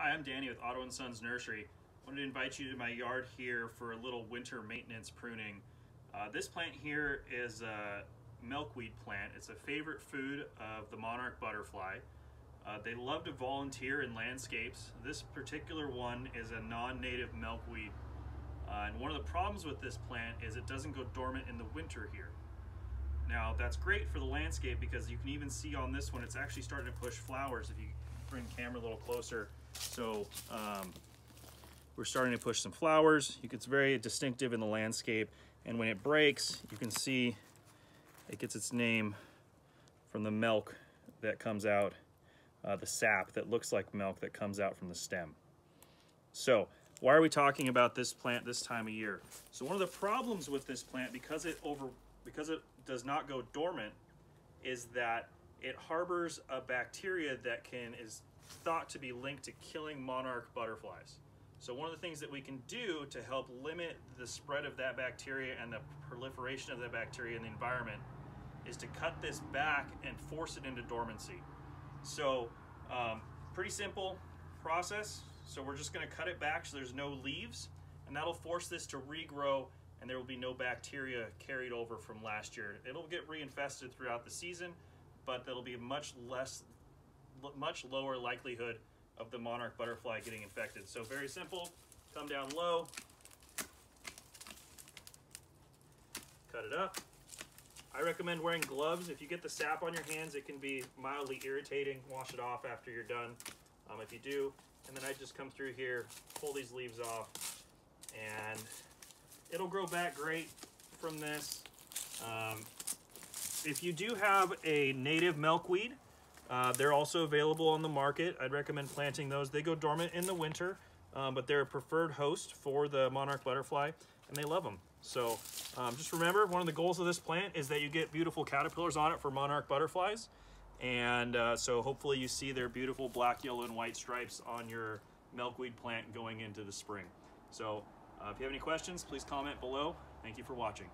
Hi, I'm Danny with Otto & Sons Nursery. I wanted to invite you to my yard here for a little winter maintenance pruning. This plant here is a milkweed plant. It's a favorite food of the monarch butterfly. They love to volunteer in landscapes. This particular one is a non-native milkweed. And one of the problems with this plant is it doesn't go dormant in the winter here. Now that's great for the landscape because you can even see on this one it's actually starting to push flowers. If you bring the camera a little closer, so we're starting to push some flowers. It's very distinctive in the landscape, and when it breaks you can see it gets its name from the milk that comes out, the sap that looks like milk that comes out from the stem. So why are we talking about this plant this time of year? So one of the problems with this plant, because it does not go dormant, is that it harbors a bacteria that is thought to be linked to killing monarch butterflies. So one of the things that we can do to help limit the spread of that bacteria and the proliferation of that bacteria in the environment is to cut this back and force it into dormancy. So pretty simple process. So we're just going to cut it back so there's no leaves, and that'll force this to regrow, and there will be no bacteria carried over from last year. It'll get reinfested throughout the season, but there'll be a much lower likelihood of the monarch butterfly getting infected. So very simple, come down low, cut it up. I recommend wearing gloves. If you get the sap on your hands, it can be mildly irritating. Wash it off after you're done, if you do. And then I just come through here, pull these leaves off, and it'll grow back great from this. If you do have a native milkweed, they're also available on the market. I'd recommend planting those. They go dormant in the winter, but they're a preferred host for the monarch butterfly, and they love them. So just remember, one of the goals of this plant is that you get beautiful caterpillars on it for monarch butterflies. And so hopefully you see their beautiful black, yellow, and white stripes on your milkweed plant going into the spring. So if you have any questions, please comment below. Thank you for watching.